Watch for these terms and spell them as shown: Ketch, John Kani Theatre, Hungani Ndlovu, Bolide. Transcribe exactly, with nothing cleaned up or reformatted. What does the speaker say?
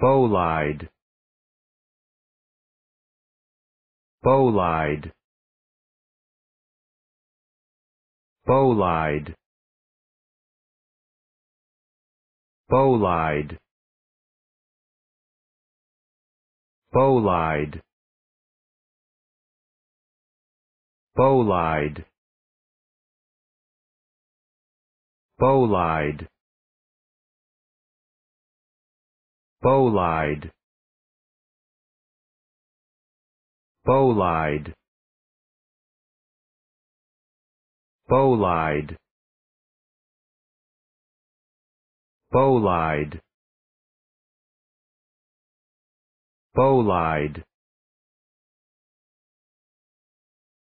Bolide, Bolide, Bolide, Bolide, Bolide, Bolide, Bolide, Bolide, Bolide, Bolide, Bolide, Bolide,